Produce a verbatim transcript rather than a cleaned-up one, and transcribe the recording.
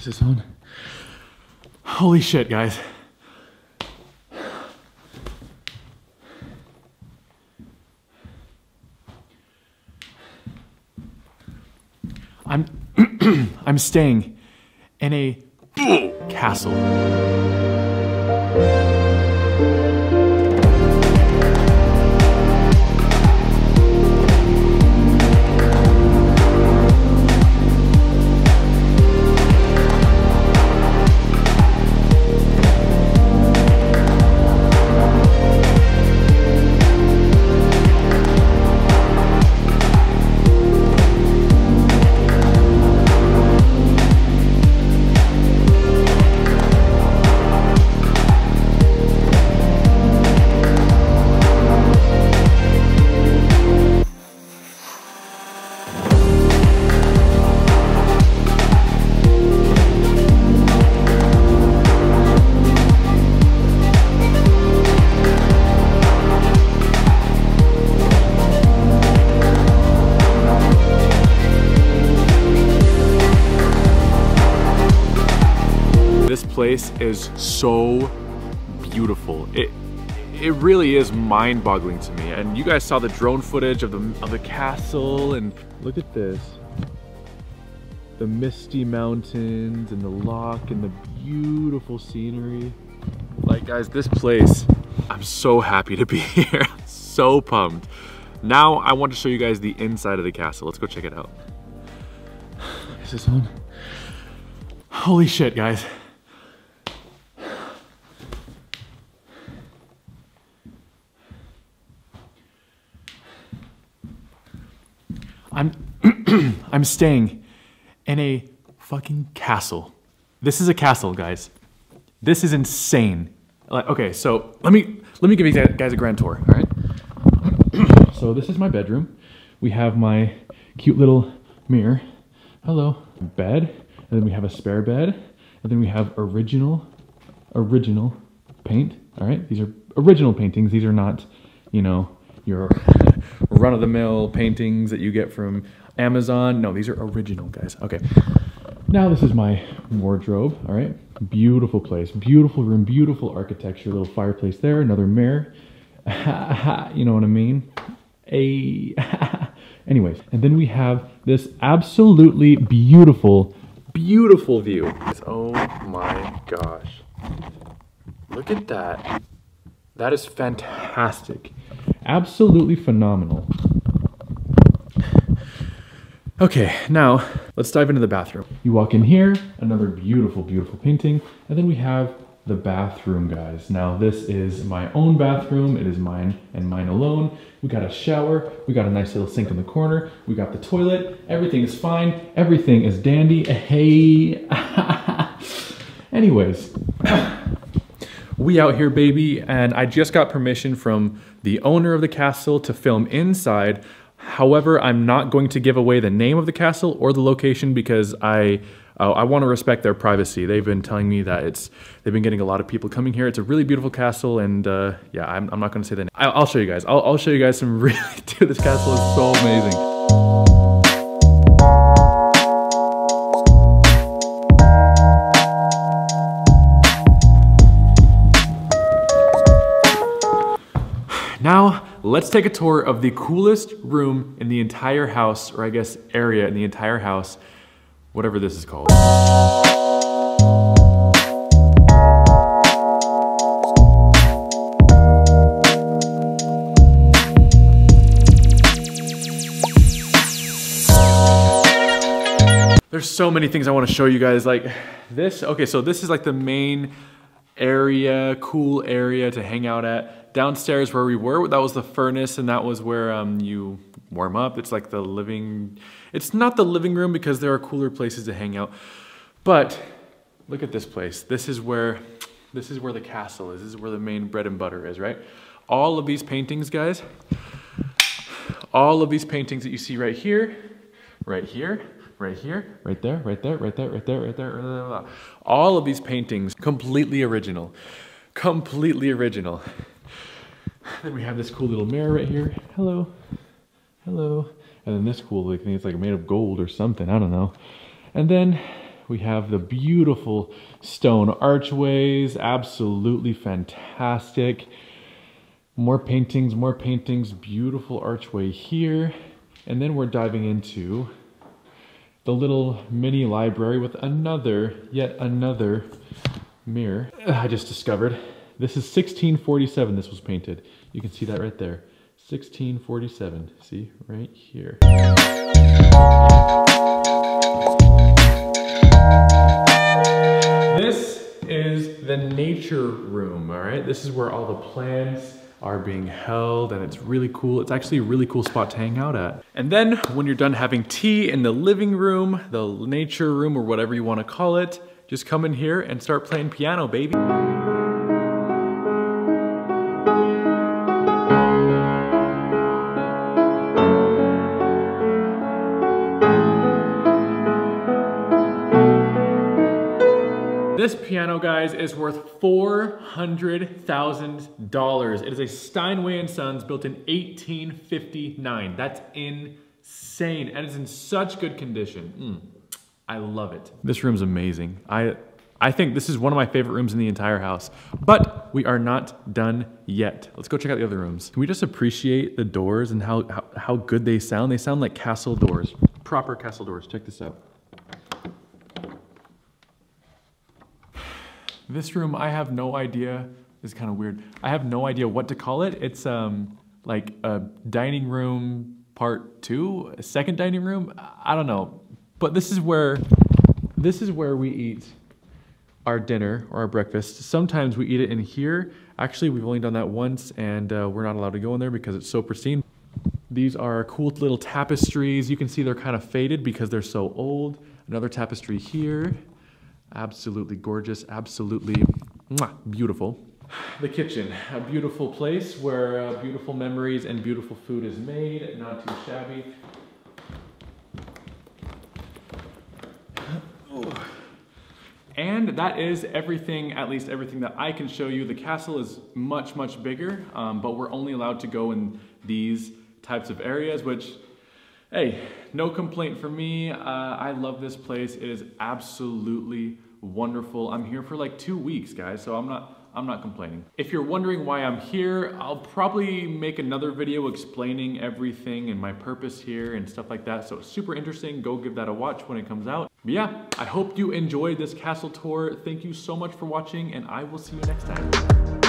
Is this on? Holy shit, guys. I'm I'm staying in a castle. This place is so beautiful. It it really is mind-boggling to me. And you guys saw the drone footage of the of the castle, and look at this. The misty mountains and the loch and the beautiful scenery. Like guys, this place, I'm so happy to be here. So pumped. Now I want to show you guys the inside of the castle. Let's go check it out. Is this on? Holy shit, guys. I'm I'm staying in a fucking castle. This is a castle, guys. This is insane. Like, okay, so let me let me give you guys a grand tour. All right. So this is my bedroom. We have my cute little mirror. Hello. Bed, and then we have a spare bed, and then we have original original paint. All right. These are original paintings. These are not, you know, your run-of-the-mill paintings that you get from Amazon. No, these are original, guys. Okay. Now this is my wardrobe, all right? Beautiful place, beautiful room, beautiful architecture, little fireplace there, another mirror. You know what I mean? A Anyways, and then we have this absolutely beautiful, beautiful view. Oh my gosh. Look at that. That is fantastic. Absolutely phenomenal. Okay, now let's dive into the bathroom. You walk in here, another beautiful, beautiful painting, and then we have the bathroom, guys. Now this is my own bathroom. It is mine and mine alone. We got a shower. We got a nice little sink in the corner. We got the toilet. Everything is fine. Everything is dandy. Hey. Anyways. We out here, baby, and I just got permission from the owner of the castle to film inside. However, I'm not going to give away the name of the castle or the location because I uh, I want to respect their privacy. They've been telling me that it's they've been getting a lot of people coming here. It's a really beautiful castle, and uh, yeah, I'm, I'm not going to say the name. I'll, I'll show you guys. I'll, I'll show you guys some really. Dude, this castle is so amazing. Now, let's take a tour of the coolest room in the entire house, or I guess area in the entire house, whatever this is called. There's so many things I want to show you guys, like this. Okay, so this is like the main area, cool area to hang out at. Downstairs where we were, that was the furnace, and that was where um, you warm up. It's like the living, it's not the living room because there are cooler places to hang out. But look at this place. This is where, this is where the castle is. This is where the main bread and butter is, right? All of these paintings, guys, all of these paintings that you see right here, right here, right here, right there, right there, right there, right there, right there, right there. All of these paintings, completely original, completely original. Then we have this cool little mirror right here. Hello. Hello. And then this cool, like, thing, it's like made of gold or something. I don't know. And then We have the beautiful stone archways, absolutely fantastic. More paintings, more paintings, beautiful archway here. And then we're diving into the little mini library with another, yet another mirror. I just discovered. This is sixteen forty-seven this was painted. You can see that right there. sixteen forty-seven, see, right here. This is the nature room, all right? This is where all the plants are being held, and it's really cool. It's actually a really cool spot to hang out at. And then when you're done having tea in the living room, the nature room, or whatever you want to call it, just come in here and start playing piano, baby. This piano, guys, is worth four hundred thousand dollars. It is a Steinway and Sons built in eighteen fifty-nine. That's insane, and it's in such good condition. Mm, I love it. This room's amazing. I, I think this is one of my favorite rooms in the entire house, but we are not done yet. Let's go check out the other rooms. Can we just appreciate the doors and how, how, how good they sound? They sound like castle doors, proper castle doors. Check this out. This room, I have no idea, is kind of weird. I have no idea what to call it. It's um, like a dining room part two, a second dining room, I don't know. But this is where, this is where we eat our dinner or our breakfast. Sometimes we eat it in here. Actually, we've only done that once, and uh, we're not allowed to go in there because it's so pristine. These are cool little tapestries. You can see they're kind of faded because they're so old. Another tapestry here. Absolutely gorgeous, absolutely mwah, beautiful. The kitchen, a beautiful place where uh, beautiful memories and beautiful food is made, not too shabby. Ooh. And that is everything, at least everything that I can show you. The castle is much, much bigger, um, but we're only allowed to go in these types of areas, which, hey, no complaint for me. Uh, I love this place. It is absolutely wonderful. I'm here for like two weeks, guys, so I'm not I'm not complaining. If you're wondering why I'm here, I'll probably make another video explaining everything and my purpose here and stuff like that. So it's super interesting. Go give that a watch when it comes out. But yeah, I hope you enjoyed this castle tour. Thank you so much for watching, and I will see you next time.